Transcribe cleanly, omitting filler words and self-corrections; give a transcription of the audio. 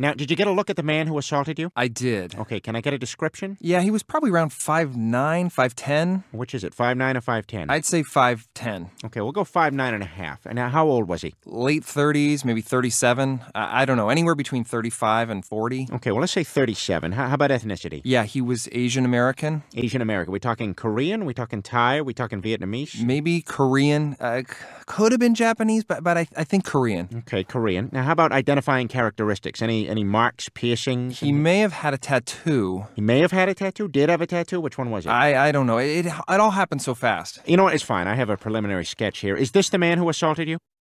Now, did you get a look at the man who assaulted you? I did. Okay, can I get a description? Yeah, he was probably around 5'9", 5'10". Which is it, 5'9" or 5'10"? I'd say 5'10". Okay, we'll go 5'9.5". And now, how old was he? Late 30s, maybe 37. I don't know, anywhere between 35 and 40. Okay, well, let's say 37. How about ethnicity? Yeah, he was Asian American. Asian American. We talking Korean? We talking Thai? We talking Vietnamese? Maybe Korean. Could have been Japanese, but I think Korean. Okay, Korean. Now, how about identifying characteristics? Any marks, piercings? He may have had a tattoo. He may have had a tattoo? Did have a tattoo? Which one was it? I don't know. It all happened so fast. You know what? It's fine. I have a preliminary sketch here. Is this the man who assaulted you?